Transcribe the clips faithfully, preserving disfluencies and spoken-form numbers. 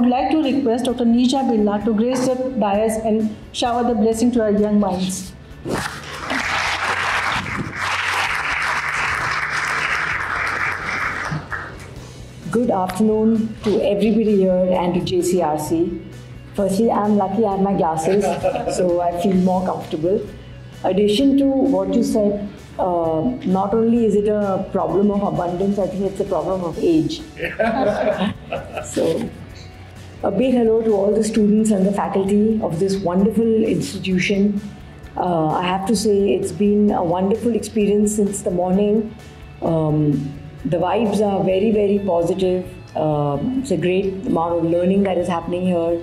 would like to request Doctor Neerja Birla to grace the dais and shower the blessing to our young minds. Good afternoon to everybody here and to J C R C. Firstly, I'm lucky I have my glasses, so I feel more comfortable. In addition to what you said, uh, not only is it a problem of abundance, I think it's a problem of age. So, a big hello to all the students and the faculty of this wonderful institution. Uh, I have to say it's been a wonderful experience since the morning. Um, the vibes are very, very positive. Uh, it's a great amount of learning that is happening here.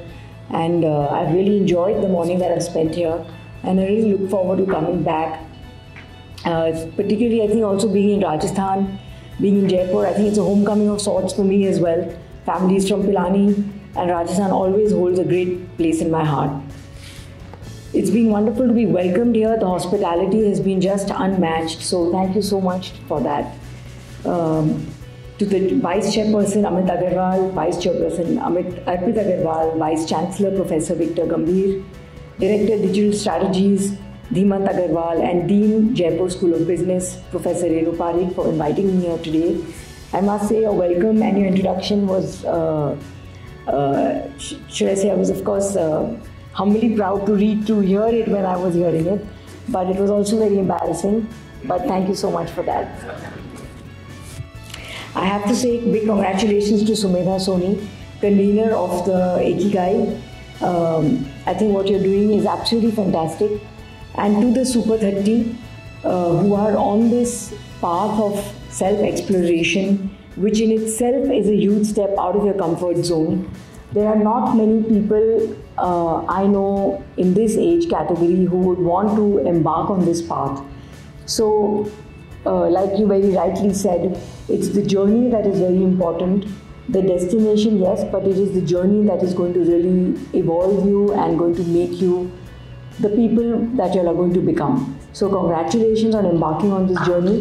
And uh, I've really enjoyed the morning that I've spent here, and I really look forward to coming back. Uh, particularly, I think also being in Rajasthan, being in Jaipur, I think it's a homecoming of sorts for me as well. Families from Pilani and Rajasthan always holds a great place in my heart. It's been wonderful to be welcomed here. The hospitality has been just unmatched, so thank you so much for that. Um, To the Vice Chairperson Amit Agarwal, Vice Chairperson Amit Arpit Agarwal, Vice Chancellor Professor Victor Gambhir, Director Digital Strategies Deema Tagarwal, and Dean Jaipur School of Business Professor Aero Parekh for inviting me here today. I must say your welcome and your introduction was, uh, uh, sh should I say, I was of course uh, humbly proud to read, to hear it when I was hearing it, but it was also very embarrassing. But thank you so much for that. I have to say big congratulations to Sumedha Soni, convener of the Ikigai. Um, I think what you're doing is absolutely fantastic. And to the Super thirty, uh, who are on this path of self-exploration, which in itself is a huge step out of your comfort zone. There are not many people uh, I know in this age category who would want to embark on this path. So, Uh, like you very rightly said, it's the journey that is very important. The destination, yes, but it is the journey that is going to really evolve you and going to make you the people that you are going to become. So congratulations on embarking on this journey.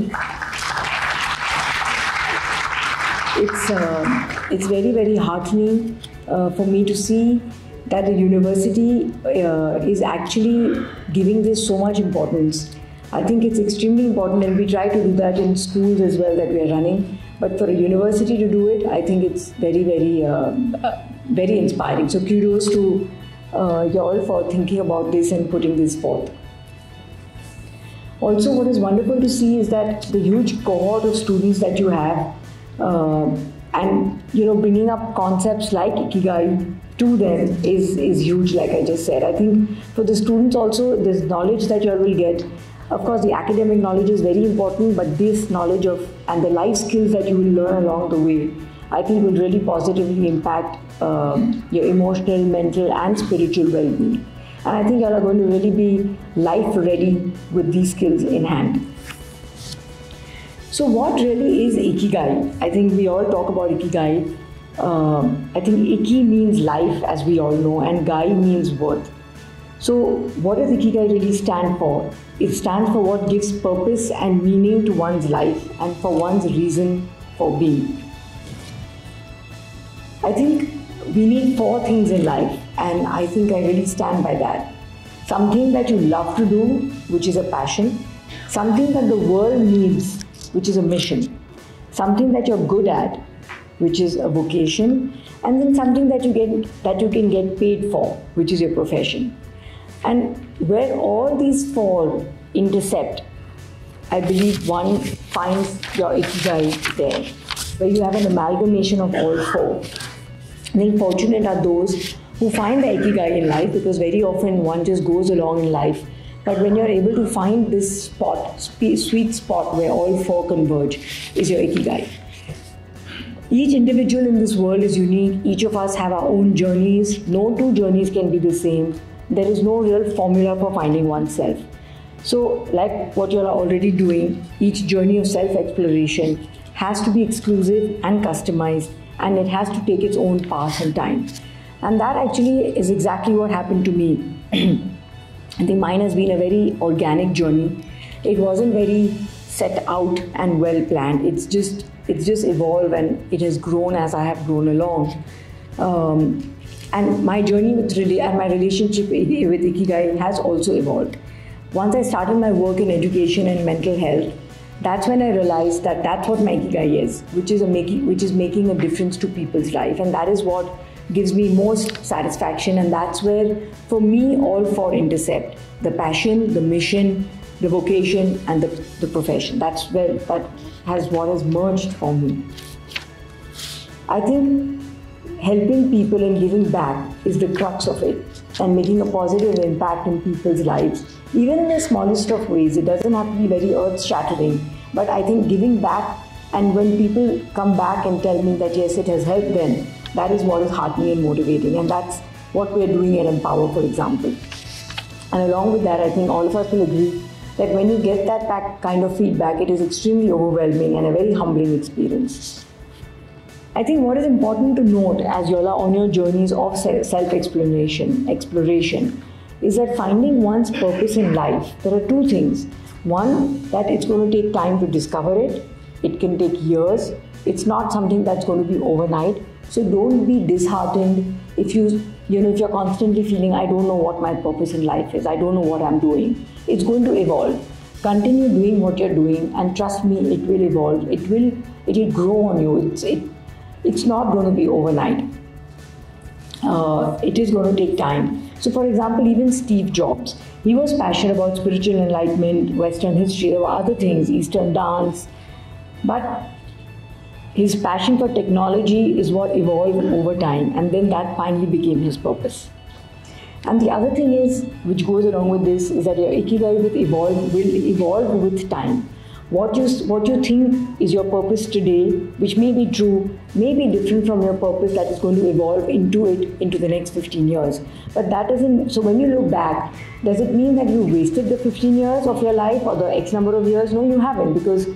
It's, uh, it's very, very heartening uh, for me to see that the university uh, is actually giving this so much importance. I think it's extremely important, and we try to do that in schools as well that we are running. But for a university to do it, I think it's very, very, uh, very inspiring. So kudos to uh, y'all for thinking about this and putting this forth. Also, what is wonderful to see is that the huge cohort of students that you have, uh, and you know, bringing up concepts like Ikigai to them is is huge. Like I just said, I think for the students also, this knowledge that y'all will get. Of course, the academic knowledge is very important, but this knowledge of and the life skills that you will learn along the way, I think will really positively impact uh, your emotional, mental and spiritual well-being. And I think you all are going to really be life ready with these skills in hand. So what really is Ikigai? I think we all talk about Ikigai. Uh, I think Iki means life, as we all know, and Gai means worth. So what does Ikigai really stand for? It stands for what gives purpose and meaning to one's life and for one's reason for being. I think we need four things in life, and I think I really stand by that. Something that you love to do, which is a passion. Something that the world needs, which is a mission. Something that you're good at, which is a vocation. And then something that you get, that you can get paid for, which is your profession. And where all these four intercept, I believe one finds your Ikigai there, where you have an amalgamation of all four. And then fortunate are those who find the Ikigai in life, because very often one just goes along in life. But when you're able to find this spot, sweet spot where all four converge, is your Ikigai. Each individual in this world is unique. Each of us have our own journeys. No two journeys can be the same. There is no real formula for finding oneself. So, like what you are already doing, each journey of self-exploration has to be exclusive and customized, and it has to take its own path and time. And that actually is exactly what happened to me. I think mine has been a very organic journey. It wasn't very set out and well planned. It's just, it's just evolved, and it has grown as I have grown along. Um, and my journey with really, and my relationship with Ikigai has also evolved. Once I started my work in education and mental health, that's when I realized that that's what my Ikigai is, which is, a making, which is making a difference to people's life. And that is what gives me most satisfaction. And that's where, for me, all four intercept. The passion, the mission, the vocation, and the, the profession. That's where, that has what has merged for me. I think helping people and giving back is the crux of it, and making a positive impact in people's lives. Even in the smallest of ways, it doesn't have to be very earth-shattering, but I think giving back, and when people come back and tell me that yes, it has helped them, that is what is heartening and motivating, and that's what we're doing at Empower, for example. And along with that, I think all of us will agree that when you get that back kind of feedback, it is extremely overwhelming and a very humbling experience. I think what is important to note as you all are on your journeys of self-exploration exploration, is that finding one's purpose in life, there are two things. One, that it's going to take time to discover it. It can take years. It's not something that's going to be overnight. So don't be disheartened if you, you know, if you're constantly feeling, I don't know what my purpose in life is. I don't know what I'm doing. It's going to evolve. Continue doing what you're doing, and trust me, it will evolve. It will, it will grow on you. It's, it, It's not going to be overnight. Uh, it is going to take time. So for example, even Steve Jobs, he was passionate about spiritual enlightenment, Western history, there were other things, Eastern dance. But his passion for technology is what evolved over time, and then that finally became his purpose. And the other thing is, which goes along with this, is that your Ikigai will evolve, will evolve with time. What you, what you think is your purpose today, which may be true, may be different from your purpose that is going to evolve into it into the next fifteen years. But that doesn't, so when you look back, does it mean that you wasted the fifteen years of your life or the X number of years? No, you haven't, because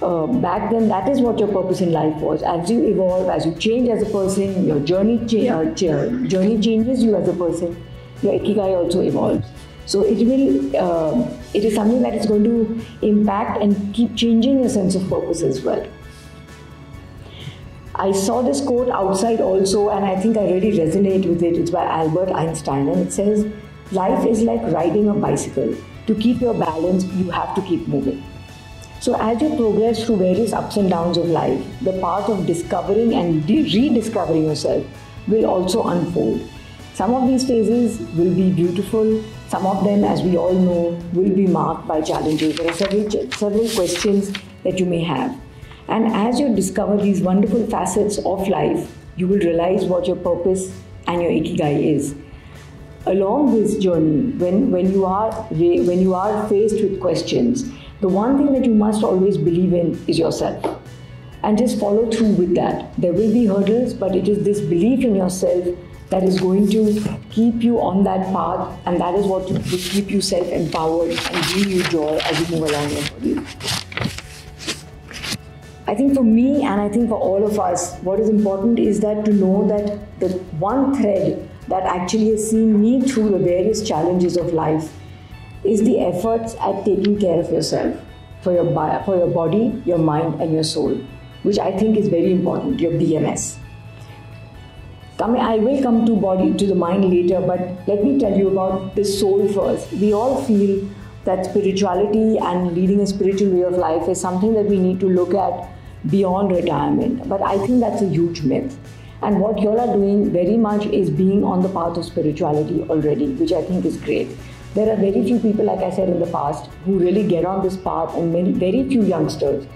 uh, back then that is what your purpose in life was. As you evolve, as you change as a person, your journey, cha uh, cha journey changes you as a person, your Ikigai also evolves. So it will, uh, it is something that is going to impact and keep changing your sense of purpose as well. I saw this quote outside also, and I think I really resonate with it. It's by Albert Einstein, and it says, life is like riding a bicycle. To keep your balance, you have to keep moving. So as you progress through various ups and downs of life, the path of discovering and rediscovering yourself will also unfold. Some of these phases will be beautiful. Some of them, as we all know, will be marked by challenges. There are several, several questions that you may have. And as you discover these wonderful facets of life, you will realize what your purpose and your Ikigai is. Along this journey, when, when, you are, when you are faced with questions, the one thing that you must always believe in is yourself. And just follow through with that. There will be hurdles, but it is this belief in yourself that is going to keep you on that path, and that is what will keep you self-empowered and bring you joy as you move along your journey. I think for me, and I think for all of us, what is important is that to know that the one thread that actually has seen me through the various challenges of life is the efforts at taking care of yourself, for your, for your body, your mind, and your soul, which I think is very important, your B M S. I will come to body, to the mind later, but let me tell you about the soul first. We all feel that spirituality and leading a spiritual way of life is something that we need to look at beyond retirement. But I think that's a huge myth. And what you all are doing very much is being on the path of spirituality already, which I think is great. There are very few people, like I said in the past, who really get on this path, and many, very few youngsters.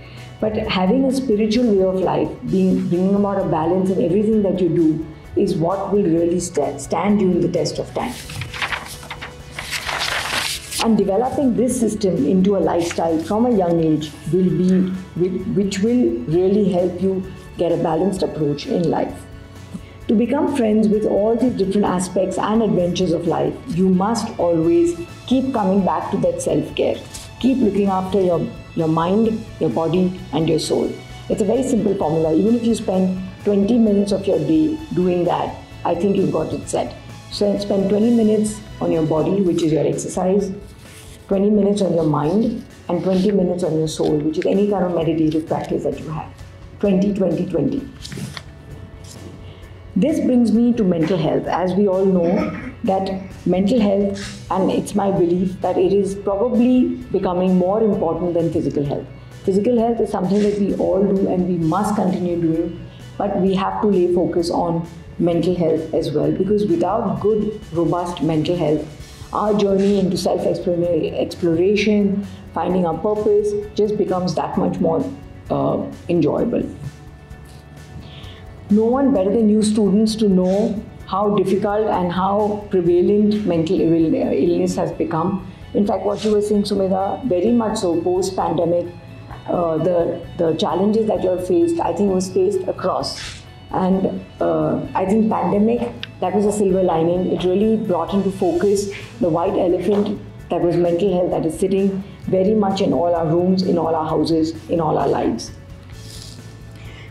But having a spiritual way of life, being, bringing about a balance in everything that you do, is what will really st stand during the test of time. And developing this system into a lifestyle from a young age will be, which will really help you get a balanced approach in life. To become friends with all these different aspects and adventures of life, you must always keep coming back to that self-care. Keep looking after your, your mind, your body, and your soul. It's a very simple formula. Even if you spend twenty minutes of your day doing that, I think you've got it set. So spend twenty minutes on your body, which is your exercise, twenty minutes on your mind, and twenty minutes on your soul, which is any kind of meditative practice that you have. twenty, twenty, twenty. This brings me to mental health. As we all know that mental health, and it's my belief that it is probably becoming more important than physical health. Physical health is something that we all do and we must continue doing, but we have to lay focus on mental health as well, because without good, robust mental health, our journey into self-exploration, finding our purpose, just becomes that much more uh, enjoyable. No one better than you students to know how difficult and how prevalent mental illness has become. In fact, what you were saying, Sumedha, very much so post-pandemic, uh, the, the challenges that you faced, I think was faced across. And uh, I think pandemic, that was a silver lining. It really brought into focus the white elephant that was mental health, that is sitting very much in all our rooms, in all our houses, in all our lives.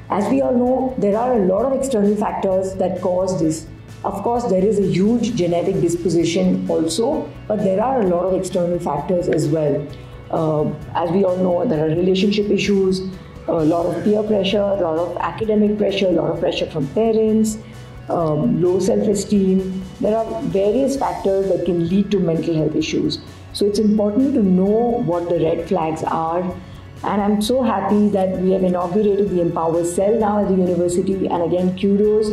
As we all know, there are a lot of external factors that cause this. Of course, there is a huge genetic disposition also, but there are a lot of external factors as well. Uh, as we all know, there are relationship issues, a lot of peer pressure, a lot of academic pressure, a lot of pressure from parents, um, low self-esteem. There are various factors that can lead to mental health issues. So it's important to know what the red flags are. And I'm so happy that we have inaugurated the Empower cell now at the university. And again, kudos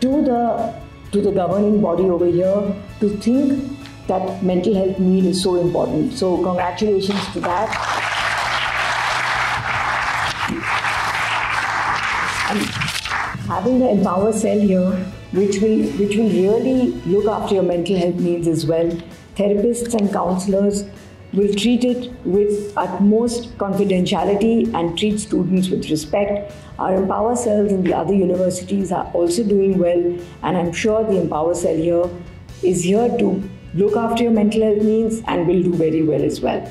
to the, to the governing body over here to think that mental health need is so important. So congratulations to that. And having the Empower cell here, which will, which will really look after your mental health needs as well. Therapists and counselors will treat it with utmost confidentiality and treat students with respect. Our Empower cells in the other universities are also doing well, and I'm sure the Empower cell here is here to look after your mental health needs and will do very well as well.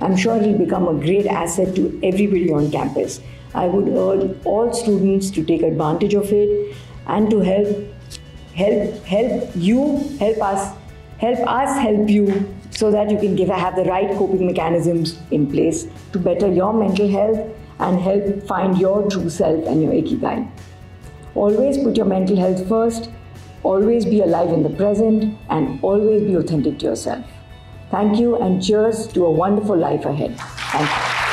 I'm sure it will become a great asset to everybody on campus. I would urge all students to take advantage of it and to help, help, help you, help us, help us help you, so that you can give, have the right coping mechanisms in place to better your mental health and help find your true self and your Ikigai. Always put your mental health first, always be alive in the present, and always be authentic to yourself. Thank you, and cheers to a wonderful life ahead. Thank you.